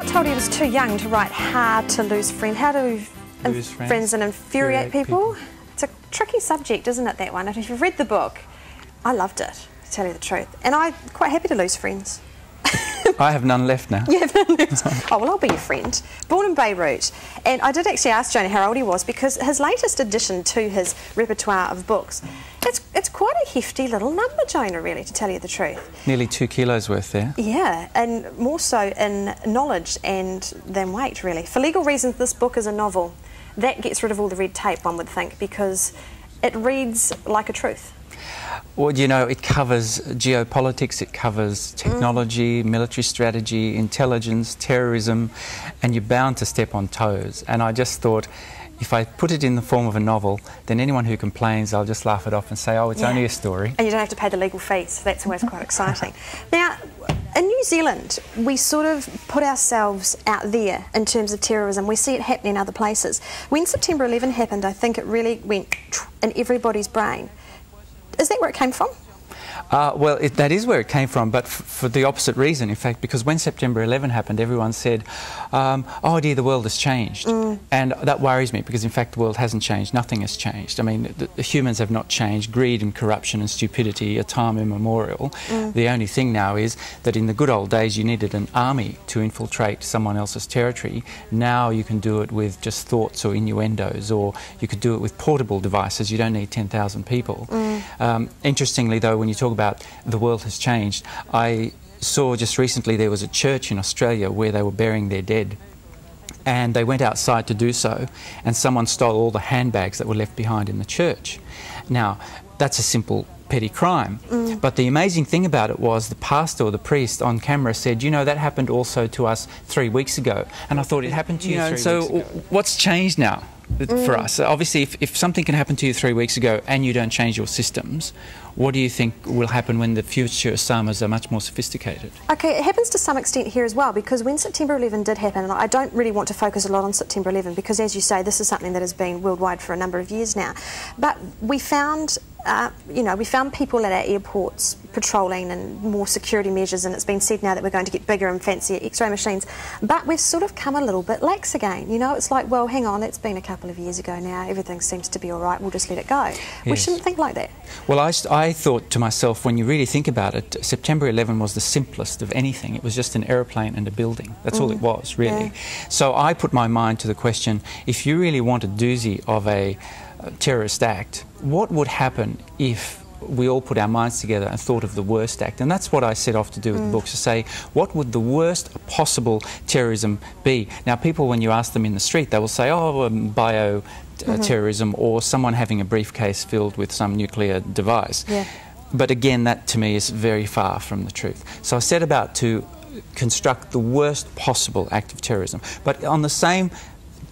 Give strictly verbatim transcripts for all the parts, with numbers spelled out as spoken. I told he was too young to write hard to lose friend. How do lose friends. friends and infuriate, infuriate people? people? It's a tricky subject, isn't it, that one? And if you've read the book, I loved it, to tell you the truth. And I'm quite happy to lose friends. I have none left now. You have none left. Oh, well, I'll be your friend. Born in Beirut. And I did actually ask Jonar how old he was because his latest addition to his repertoire of books, it's, it's quite a hefty little number, Jonar, really, to tell you the truth. Nearly two kilos worth there. Yeah, and more so in knowledge and than weight, really. For legal reasons, this book is a novel. That gets rid of all the red tape, one would think, because it reads like a truth. Well, you know, it covers geopolitics, it covers technology, mm. military strategy, intelligence, terrorism, and you're bound to step on toes. And I just thought, if I put it in the form of a novel, then anyone who complains, I'll just laugh it off and say, oh, it's yeah. only a story. And you don't have to pay the legal fees, so that's always quite exciting. Now, in New Zealand, we sort of put ourselves out there in terms of terrorism. We see it happen in other places. When September eleven happened, I think it really went in everybody's brain. Is that where it came from? Uh, well, it, that is where it came from, but f for the opposite reason, in fact, because when September eleven happened, everyone said, um, oh dear, the world has changed. Mm. And that worries me because, in fact, the world hasn't changed. Nothing has changed. I mean, the, the humans have not changed. Greed and corruption and stupidity are time immemorial. Mm. The only thing now is that in the good old days you needed an army to infiltrate someone else's territory. Now you can do it with just thoughts or innuendos, or you could do it with portable devices. You don't need ten thousand people. Mm. Um, interestingly, though, when you talk about about the world has changed, I saw just recently there was a church in Australia where they were burying their dead, and they went outside to do so, and someone stole all the handbags that were left behind in the church. Now, that's a simple petty crime, mm. but the amazing thing about it was the pastor or the priest on camera said, you know, that happened also to us three weeks ago. And I thought, it happened to you, you know, three so weeks ago. What's changed now? Mm. For us, obviously, if, if something can happen to you three weeks ago and you don't change your systems, what do you think will happen when the future SAMAs are much more sophisticated? Okay, it happens to some extent here as well, because when September eleven did happen, and I don't really want to focus a lot on September eleven because, as you say, this is something that has been worldwide for a number of years now, but we found, uh, you know, we found people at our airports patrolling and more security measures, and it's been said now that we're going to get bigger and fancier X-ray machines, but we've sort of come a little bit lax again. You know, it's like, well, hang on, it's been a couple of years ago now, everything seems to be all right, we'll just let it go. Yes. We shouldn't think like that. Well, I, I thought to myself, when you really think about it, September eleven was the simplest of anything. It was just an aeroplane and a building. That's mm. all it was, really. Yeah. So I put my mind to the question, if you really want a doozy of a uh, terrorist act, what would happen if we all put our minds together and thought of the worst act? And that's what I set off to do with mm. the book, to say, what would the worst possible terrorism be? Now, people, when you ask them in the street, they will say, oh, um, bio uh, mm-hmm. terrorism, or someone having a briefcase filled with some nuclear device. Yeah. But again, that to me is very far from the truth. So I set about to construct the worst possible act of terrorism. But on the same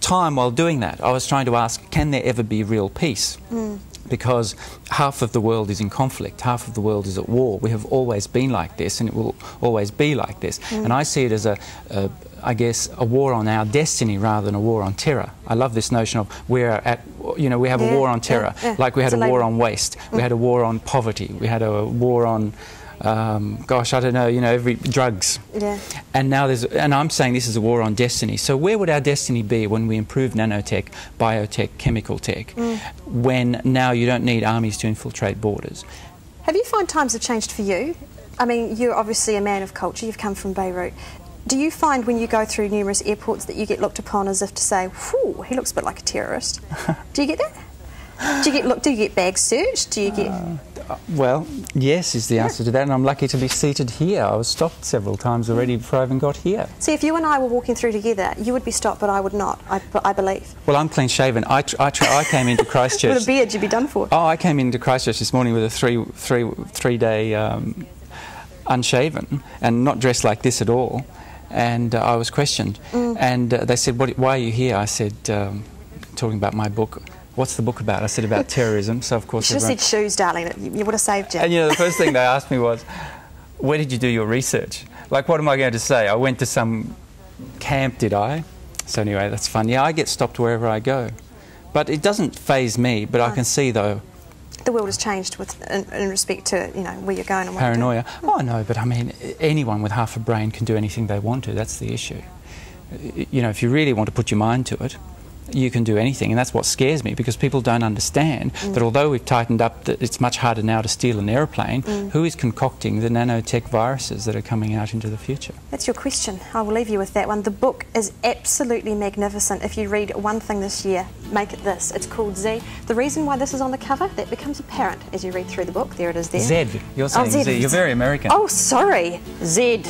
time, while doing that, I was trying to ask, can there ever be real peace? Mm. Because half of the world is in conflict, half of the world is at war. We have always been like this, and it will always be like this. Mm. And I see it as a, a, I guess, a war on our destiny rather than a war on terror. I love this notion of we're at, you know, we have yeah, a war on terror, yeah, yeah. like we had it's a war label. on waste, mm. we had a war on poverty, we had a war on, um, gosh, I don't know, you know, every drugs. Yeah. And now there's, and I'm saying this is a war on destiny. So where would our destiny be when we improve nanotech, biotech, chemical tech, mm. when now you don't need armies to infiltrate borders? Have you found times have changed for you? I mean, you're obviously a man of culture. You've come from Beirut. Do you find when you go through numerous airports that you get looked upon as if to say, whew, he looks a bit like a terrorist? Do you get that? Do you get look? Do you get bag searched? Do you get? Uh, well, yes is the answer yeah. to that, and I'm lucky to be seated here. I was stopped several times already before I even got here. See, if you and I were walking through together, you would be stopped, but I would not. I, I believe. Well, I'm clean shaven. I tr I, tr I came into Christchurch with a beard. You'd be done for. Oh, I came into Christchurch this morning with a three three three day um, unshaven and not dressed like this at all, and uh, I was questioned, mm. and uh, they said, "What? Why are you here?" I said, um, talking about my book. What's the book about? I said, about terrorism, so of course... You should have said shoes, darling. You would have saved you. And, you know, the first thing they asked me was, where did you do your research? Like, what am I going to say? I went to some camp, did I? So anyway, that's fun. Yeah, I get stopped wherever I go. But it doesn't faze me, but no. I can see, though... The world has changed with, in, in respect to, you know, where you're going and what you're doing. Paranoia. Oh, no, but, I mean, anyone with half a brain can do anything they want to. That's the issue. you know, if you really want to put your mind to it, you can do anything. And that's what scares me, because people don't understand mm. that although we've tightened up, that it's much harder now to steal an aeroplane, mm. who is concocting the nanotech viruses that are coming out into the future? That's your question. I will leave you with that one. The book is absolutely magnificent. If you read one thing this year, make it this. It's called Z. The reason why this is on the cover, that becomes apparent as you read through the book. There it is there. Z. You're saying oh, Z. Z. You're very American. Oh, sorry. Z.